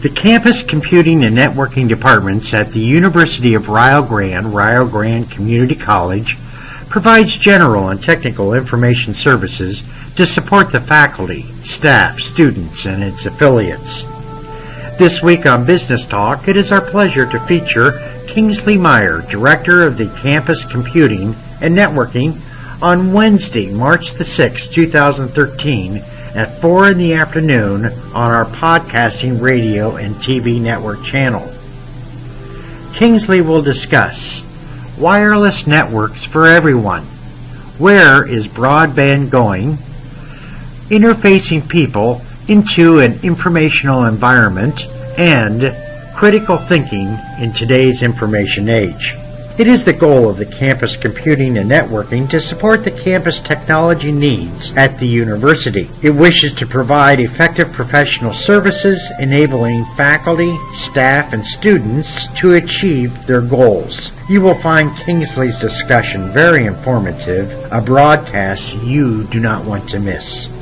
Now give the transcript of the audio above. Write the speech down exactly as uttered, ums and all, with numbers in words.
The Campus Computing and Networking Departments at the University of Rio Grande, Rio Grande Community College, provides general and technical information services to support the faculty, staff, students, and its affiliates. This week on Business Talk, it is our pleasure to feature Kingsley Meyer, Director of the Campus Computing and Networking, on Wednesday, March the sixth, two thousand thirteen, at four in the afternoon on our podcasting radio and T V network channel. Kingsley will discuss wireless networks for everyone, where is broadband going, interfacing people into an informational environment, and critical thinking in today's information age. It is the goal of the Campus Computing and Networking to support the campus technology needs at the university. It wishes to provide effective professional services, enabling faculty, staff, and students to achieve their goals. You will find Kingsley's discussion very informative, a broadcast you do not want to miss.